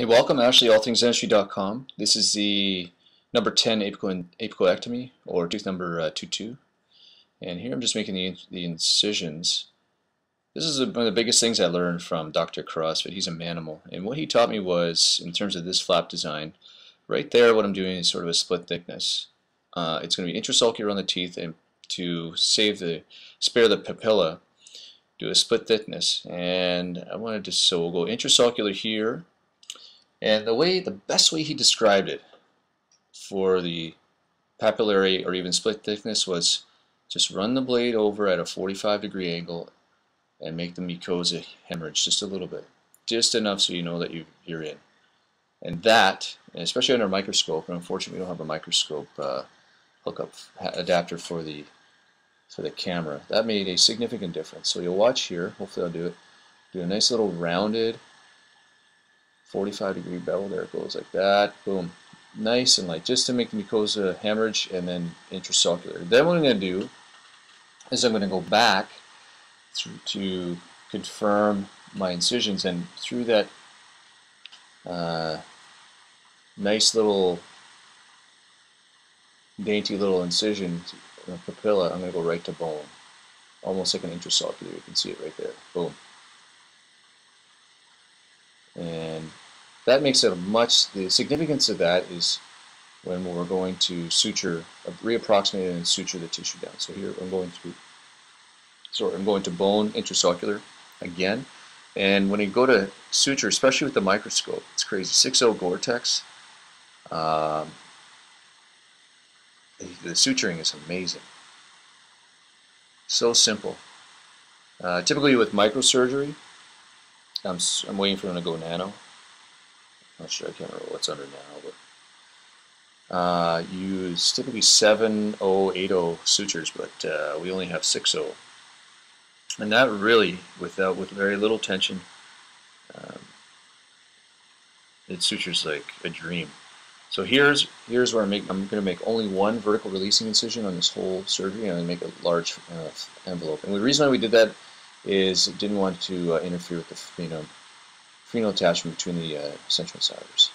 Hey, welcome Ashley, allthingsdentistry.com. This is the number 10 apicoectomy, or tooth number 22. And here I'm just making the incisions. This is one of the biggest things I learned from Dr. Cross, but he's a manimal. And what he taught me was, in terms of this flap design, right there what I'm doing is sort of a split thickness. It's going to be intrasulcular on the teeth, and to spare the papilla, do a split thickness. And I wanted to, so we'll go intrasulcular here. And the best way he described it for the papillary or even split thickness was just run the blade over at a 45-degree angle and make the mucosa hemorrhage just a little bit, just enough so you know that you're in. And that, and especially under a microscope, and unfortunately we don't have a microscope hookup adapter for the camera, that made a significant difference. So you'll watch here. Hopefully I'll do it. Do a nice little rounded 45-degree bevel. There it goes like that. Boom. Nice and light, just to make the mucosa hemorrhage and then intrasulcular. Then what I'm going to do is I'm going to go back to confirm my incisions, and through that nice little dainty little incision in the papilla, I'm going to go right to bone. Almost like an intrasulcular. You can see it right there. Boom. And that makes it the significance of that is when we're going to suture, reapproximate and suture the tissue down. So here I'm going to bone, intrasulcular again. And when you go to suture, especially with the microscope, it's crazy. 6.0 Gore-Tex, the suturing is amazing. So simple. Typically with microsurgery, I'm waiting for them to go nano. I'm not sure, I can't remember what's under nano, but use typically 7.0, 8.0 sutures, but we only have 6.0. And that really, with very little tension, it sutures like a dream. So here's where I'm going to make only one vertical releasing incision on this whole surgery, and I make a large envelope. And the reason why we did that is didn't want to interfere with the freno attachment between the central incisors.